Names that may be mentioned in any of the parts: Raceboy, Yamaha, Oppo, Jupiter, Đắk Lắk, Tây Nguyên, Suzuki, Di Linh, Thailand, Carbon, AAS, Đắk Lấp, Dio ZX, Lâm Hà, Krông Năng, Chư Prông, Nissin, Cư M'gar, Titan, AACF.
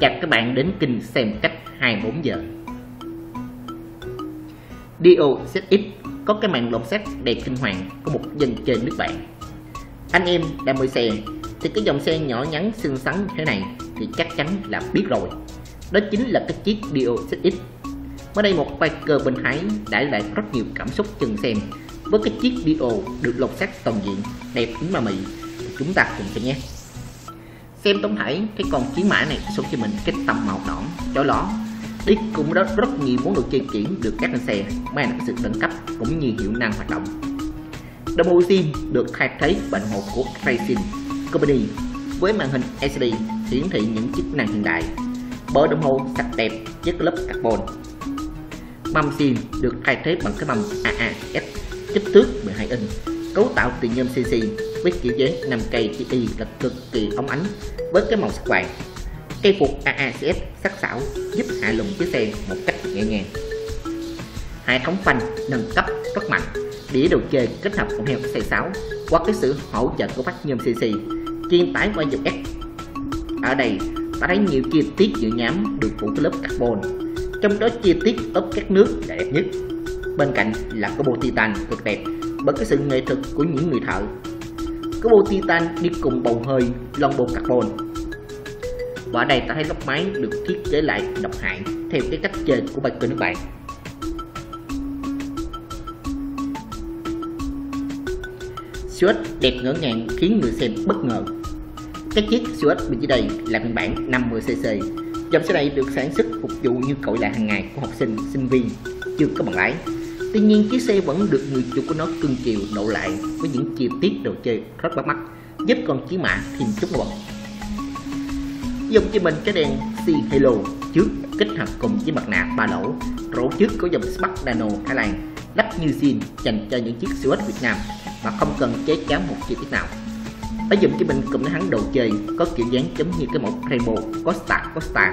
Chào các bạn đến kênh xem cách 24 giờ. Dio ZX có cái màn lột xác đầy kinh hoàng của một dân chơi nước bạn. Anh em đã mới xe thì cái dòng xe nhỏ nhắn xinh xắn như thế này thì chắc chắn là biết rồi. Đó chính là cái chiếc Dio ZX. Mới đây một biker bên Thái đã lại rất nhiều cảm xúc chừng xem với cái chiếc Dio được lột xác toàn diện đẹp đến ma mị. Chúng ta cùng xem nhé. Xem tổng thể cái con chiến mã này so cho mình cái tầm màu đỏ chói ló đi cũng đó rất nhiều món đồ chơi kiển được các anh xe mang lại sự đẳng cấp cũng như hiệu năng hoạt động. Đồng hồ Nissin được thay thế bằng đồng hồ của Racing Carbon với màn hình LCD hiển thị những chức năng hiện đại, bởi đồng hồ sạch đẹp với lớp carbon. Mâm Nissin được thay thế bằng cái mâm AAS kích thước 12 inch, cấu tạo từ nhôm CC với kiểu dáng 5K GI là cực kỳ óng ánh với cái màu sắc vàng. Cây phục AACF sắc sảo giúp hạ lùng chiếc xe một cách nhẹ nhàng. Hệ thống phanh nâng cấp rất mạnh, đĩa đồ chơi kết hợp cùng heo xe 6 qua cái sự hỗ trợ của vách nhôm CC chuyên tải qua ZX. Ở đây ta thấy nhiều chi tiết dự nhám được phủ cái lớp carbon, trong đó chi tiết ốp các nước là đẹp nhất. Bên cạnh là cái bộ Titan cực đẹp bởi cái sự nghệ thuật của những người thợ. Cái bộ Titan đi cùng bầu hơi lon bộ carbon. Và ở đây ta thấy lốc máy được thiết kế lại độc hại theo cái cách chơi của bài cơ nước bạn. Suất đẹp ngỡ ngàng khiến người xem bất ngờ. Cái chiếc Suất bên dưới đây là phiên bản 50cc. Dòng xe này được sản xuất phục vụ nhu cầu là hàng ngày của học sinh, sinh viên chưa có bằng lái. Tuy nhiên chiếc xe vẫn được người chủ của nó cưng chiều đậu lại với những chi tiết đồ chơi rất bắt mắt, giúp con chiến mã thêm chút nổi bật. Dòng cho mình cái đèn C Halo trước kết hợp cùng với mặt nạ ba lỗ. Rổ trước của dòng Spark Nano Thái Lan lắp như zin dành cho những chiếc Suzuki Việt Nam mà không cần chế cháo một chi tiết nào. Ở dòng cho mình cùng hắn đồ chơi có kiểu dáng giống như cái mẫu Raceboy Costa.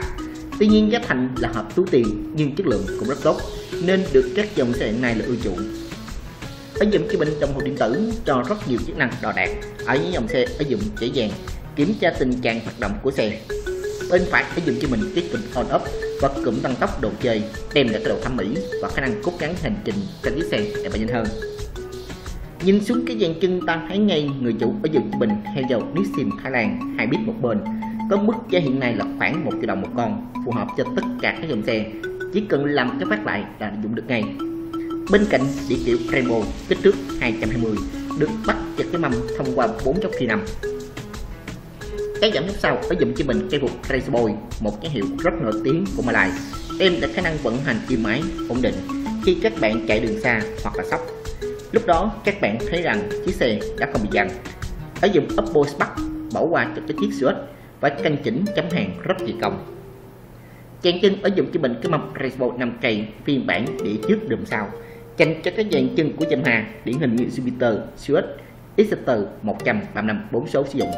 Tuy nhiên giá thành là hợp túi tiền nhưng chất lượng cũng rất tốt, nên được các dòng xe hiện nay là ưa chuộng. Ở dùm cho mình đồng hồ điện tử cho rất nhiều chức năng đo đạt ở những dòng xe ở dùm dễ dàng kiểm tra tình trạng hoạt động của xe. Bên phải ở dùm cho mình cái cụm on off và cụm tăng tốc đồ chơi đem lại cái độ thẩm mỹ và khả năng cốt ngắn hành trình trên chiếc xe để mà nhanh hơn. Nhìn xuống cái dàn chân ta thấy ngay người chủ ở dùm cho mình theo dầu Nissin Thái Lan 2 bit một bên, có mức giá hiện nay là khoảng 1 triệu đồng một con, phù hợp cho tất cả các dòng xe, chỉ cần làm cái phát lại là dùng được ngay. Bên cạnh đĩa kiểu Carbon kích thước 220 được bắt chặt cái mâm thông qua 4.5. Cái giảm thấp sau ở dùm cho mình cây phục Raceboy, một nhãn hiệu rất nổi tiếng của Malaysia, đem lại khả năng vận hành kim máy ổn định khi các bạn chạy đường xa hoặc là sóc. Lúc đó các bạn thấy rằng chiếc xe đã không bị giằng. Ở dùm Oppo Spark bỏ qua cho cái chiếc Suzuki và căn chỉnh chấm hàng rất kỳ công. Chèn chân ở dùm cho mình cái mâm Raceboy 5K phiên bản đĩa trước đùm sau, dành cho các dàn chân của Yamaha điển hình như Jupiter, Suzuki X4 135 4 số sử dụng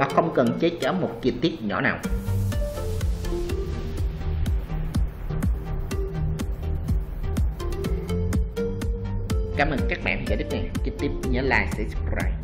mà không cần chế chở một chi tiết nhỏ nào. Cảm ơn các bạn đã đến đây. Kế tiếp nhớ like, subscribe.